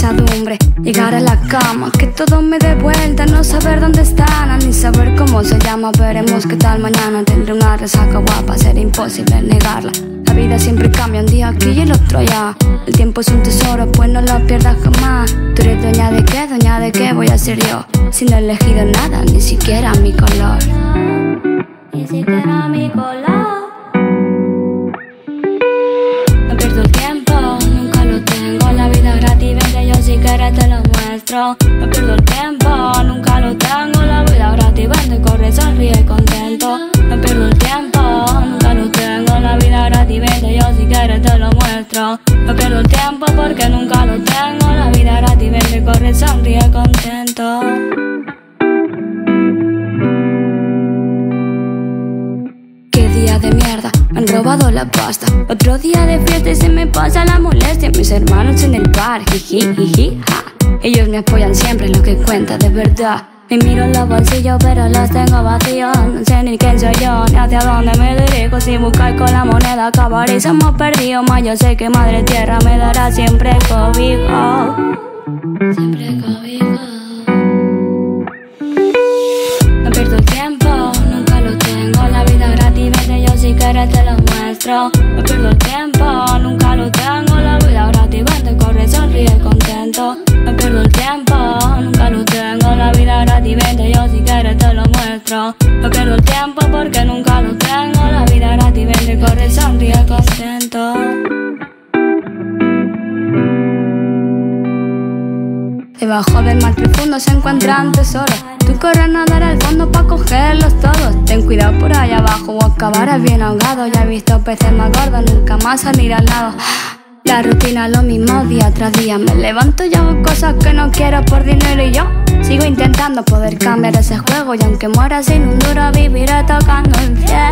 pesadumbre llegar a la cama, que todo me dé vuelta, no saber dónde están, ni saber cómo se llama. Veremos qué tal mañana, tendré una resaca guapa, será imposible negarla. La vida siempre cambia, un día aquí y el otro allá. El tiempo es un tesoro, pues no lo pierdas jamás. Tú eres dueña de qué voy a ser yo, si no he elegido nada, ni siquiera mi color. Ni siquiera mi color. Te lo muestro, no pierdo el tiempo, nunca lo tengo. La vida gratis vende, corre, sonríe, contento. No pierdo el tiempo, nunca lo tengo. La vida gratis vende, yo si quieres te lo muestro. No pierdo el tiempo porque nunca lo tengo. La vida gratis vende, corre, sonríe, contento. Qué día de mierda, me han robado la pasta. Otro día de fiesta y se me pasa la molestia. Mis hermanos en el bar, jiji, jiji, ja. Ellos me apoyan siempre, lo que cuenta de verdad. Me miro en los bolsillos pero los tengo vacíos. No sé ni quién soy yo, ni hacia dónde me dirijo. Si buscáis con la moneda acabaré y somos perdidos. Más yo sé que madre tierra me dará siempre cobijo. Siempre cobijo. Te lo muestro, no pierdo el tiempo, nunca lo tengo. La vida gratis vende, corre, sonríe, contento. No pierdo el tiempo, nunca lo tengo. La vida gratis vende, yo si quieres te lo muestro. No pierdo el tiempo porque nunca lo tengo. La vida gratis vende, corre, sonríe, contento. Debajo del mar profundo se encuentran tesoros. Tú corres a nadar al fondo pa' cogerlos todos. Ten cuidado por allá abajo o acabarás bien ahogado. Ya he visto peces más gordos, nunca más salir al lado. La rutina lo mismo día tras día. Me levanto y hago cosas que no quiero por dinero. Y yo sigo intentando poder cambiar ese juego. Y aunque muera sin un duro viviré tocando el cielo.